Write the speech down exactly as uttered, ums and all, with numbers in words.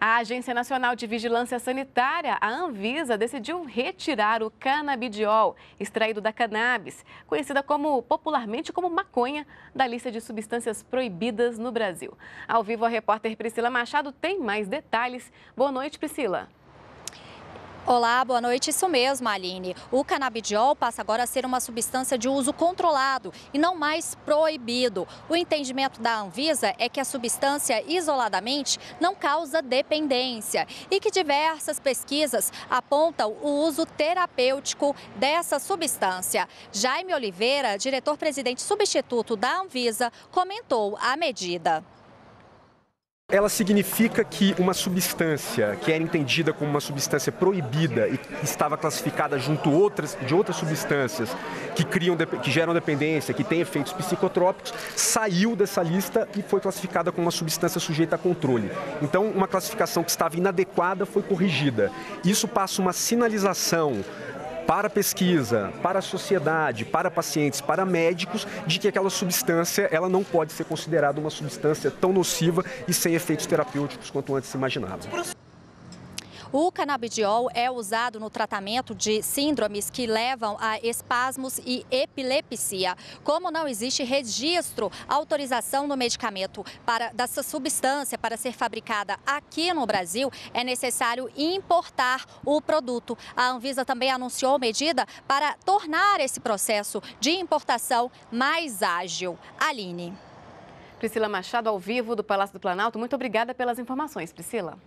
A Agência Nacional de Vigilância Sanitária, a Anvisa, decidiu retirar o canabidiol, extraído da cannabis, conhecida como, popularmente como maconha, da lista de substâncias proibidas no Brasil. Ao vivo, a repórter Priscila Machado tem mais detalhes. Boa noite, Priscila. Olá, boa noite. Isso mesmo, Aline. O canabidiol passa agora a ser uma substância de uso controlado e não mais proibido. O entendimento da Anvisa é que a substância isoladamente não causa dependência e que diversas pesquisas apontam o uso terapêutico dessa substância. Jaime Oliveira, diretor-presidente substituto da Anvisa, comentou a medida. Ela significa que uma substância que era entendida como uma substância proibida e estava classificada junto outras, de outras substâncias que, criam, que geram dependência, que têm efeitos psicotrópicos, saiu dessa lista e foi classificada como uma substância sujeita a controle. Então, uma classificação que estava inadequada foi corrigida. Isso passa uma sinalização para a pesquisa, para a sociedade, para pacientes, para médicos, de que aquela substância ela não pode ser considerada uma substância tão nociva e sem efeitos terapêuticos quanto antes se imaginava. O canabidiol é usado no tratamento de síndromes que levam a espasmos e epilepsia. Como não existe registro, autorização do medicamento para, dessa substância para ser fabricada aqui no Brasil, é necessário importar o produto. A Anvisa também anunciou medida para tornar esse processo de importação mais ágil. Aline. Priscila Machado, ao vivo do Palácio do Planalto. Muito obrigada pelas informações, Priscila.